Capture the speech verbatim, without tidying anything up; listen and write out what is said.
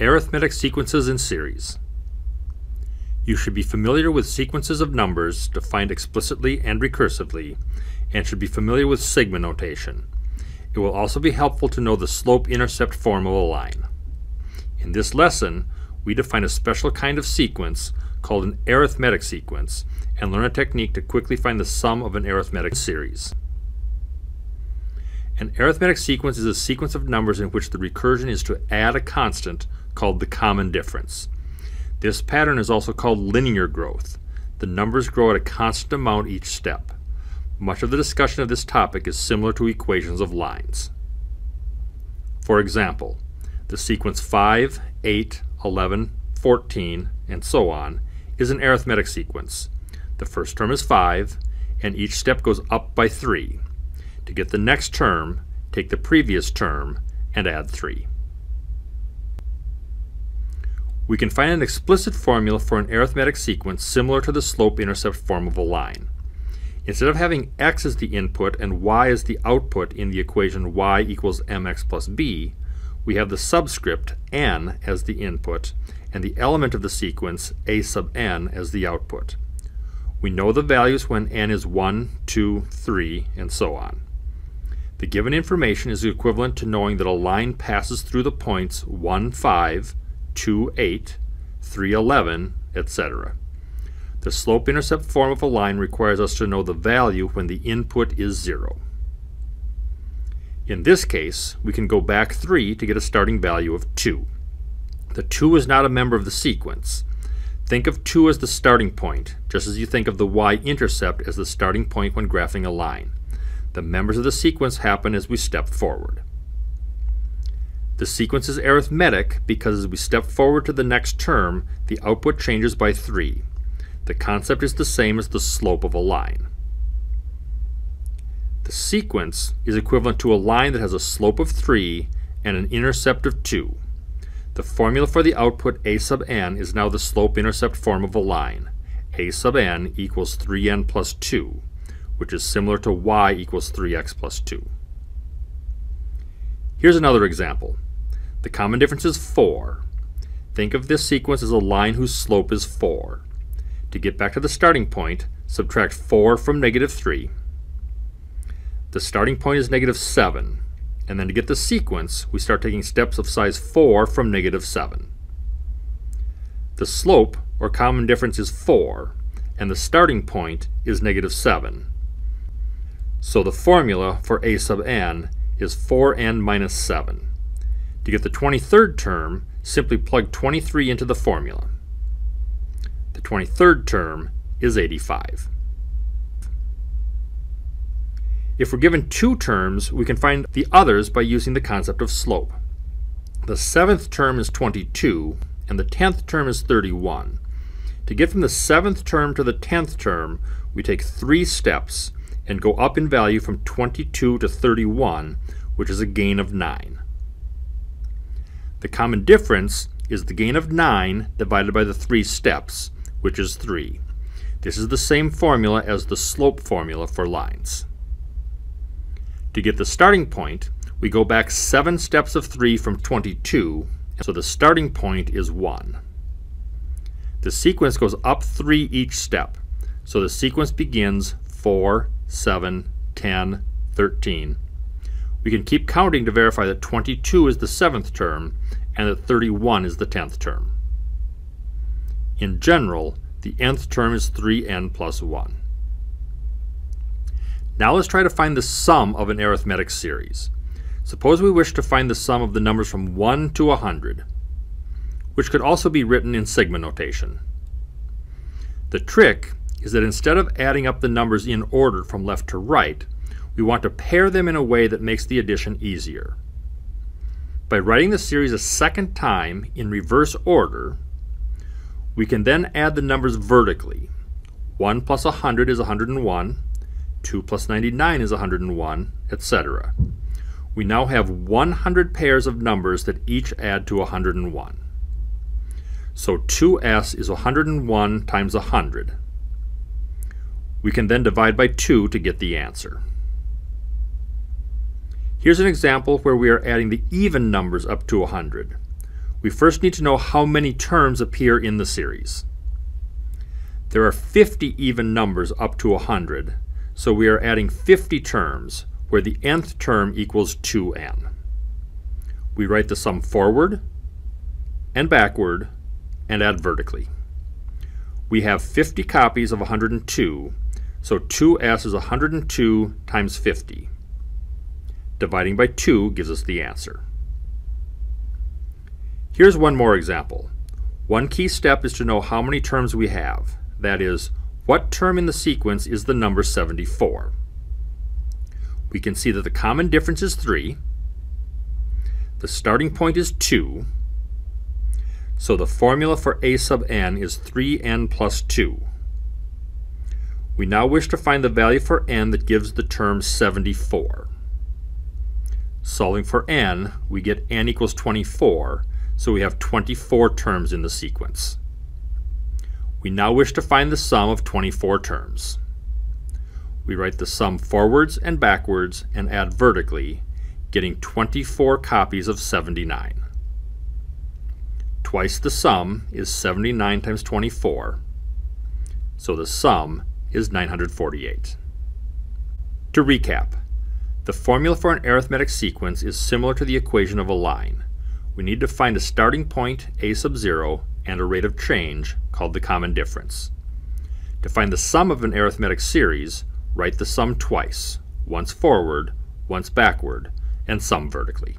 Arithmetic sequences in series. You should be familiar with sequences of numbers defined explicitly and recursively, and should be familiar with sigma notation. It will also be helpful to know the slope-intercept form of a line. In this lesson, we define a special kind of sequence called an arithmetic sequence and learn a technique to quickly find the sum of an arithmetic series. An arithmetic sequence is a sequence of numbers in which the recursion is to add a constant called the common difference. This pattern is also called linear growth. The numbers grow at a constant amount each step. Much of the discussion of this topic is similar to equations of lines. For example, the sequence five, eight, eleven, fourteen, and so on is an arithmetic sequence. The first term is five, and each step goes up by three. To get the next term, take the previous term and add three. We can find an explicit formula for an arithmetic sequence similar to the slope-intercept form of a line. Instead of having x as the input and y as the output in the equation y equals mx plus b, we have the subscript n as the input and the element of the sequence a sub n as the output. We know the values when n is one, two, three, and so on. The given information is equivalent to knowing that a line passes through the points one, five, two, eight, three, eleven, et cetera. The slope-intercept form of a line requires us to know the value when the input is zero. In this case, we can go back three to get a starting value of two. The two is not a member of the sequence. Think of two as the starting point, just as you think of the y-intercept as the starting point when graphing a line. The members of the sequence happen as we step forward. The sequence is arithmetic because as we step forward to the next term, the output changes by three. The concept is the same as the slope of a line. The sequence is equivalent to a line that has a slope of three and an intercept of two. The formula for the output a sub n is now the slope-intercept form of a line. a sub n equals three n plus two, which is similar to y equals three x plus two. Here's another example. The common difference is four. Think of this sequence as a line whose slope is four. To get back to the starting point, subtract four from negative three. The starting point is negative seven. And then to get the sequence, we start taking steps of size four from negative seven. The slope, or common difference, is four, and the starting point is negative seven. So the formula for a sub n is four n minus seven. To get the twenty-third term, simply plug twenty-three into the formula. The twenty-third term is eighty-five. If we're given two terms, we can find the others by using the concept of slope. The seventh term is twenty-two, and the tenth term is thirty-one. To get from the seventh term to the tenth term, we take three steps and go up in value from twenty-two to thirty-one, which is a gain of nine. The common difference is the gain of nine divided by the three steps, which is three. This is the same formula as the slope formula for lines. To get the starting point, we go back seven steps of three from twenty-two, so the starting point is one. The sequence goes up three each step, so the sequence begins four, seven, ten, thirteen. We can keep counting to verify that twenty-two is the seventh term and that thirty-one is the tenth term. In general, the nth term is three n plus one. Now let's try to find the sum of an arithmetic series. Suppose we wish to find the sum of the numbers from one to one hundred, which could also be written in sigma notation. The trick is that instead of adding up the numbers in order from left to right, we want to pair them in a way that makes the addition easier. By writing the series a second time in reverse order, we can then add the numbers vertically. one plus one hundred is one hundred one. two plus ninety-nine is one hundred one, et cetera. We now have one hundred pairs of numbers that each add to one hundred one. So two s is one hundred one times one hundred. We can then divide by two to get the answer. Here's an example where we are adding the even numbers up to one hundred. we first need to know how many terms appear in the series. There are fifty even numbers up to one hundred, so we are adding fifty terms where the nth term equals two n. We write the sum forward and backward and add vertically. We have fifty copies of one hundred two, so two s is one hundred two times fifty. Dividing by two gives us the answer. Here's one more example. One key step is to know how many terms we have. That is, what term in the sequence is the number seventy-four? We can see that the common difference is three. The starting point is two. So the formula for a sub n is three n plus two. We now wish to find the value for n that gives the term seventy-four. Solving for n, we get n equals twenty-four. So we have twenty-four terms in the sequence. We now wish to find the sum of twenty-four terms. We write the sum forwards and backwards and add vertically, getting twenty-four copies of seventy-nine. Twice the sum is seventy-nine times twenty-four, so the sum is nine hundred forty-eight. To recap, the formula for an arithmetic sequence is similar to the equation of a line. We need to find a starting point, a sub zero, and a rate of change, called the common difference. To find the sum of an arithmetic series, write the sum twice, once forward, once backward, and sum vertically.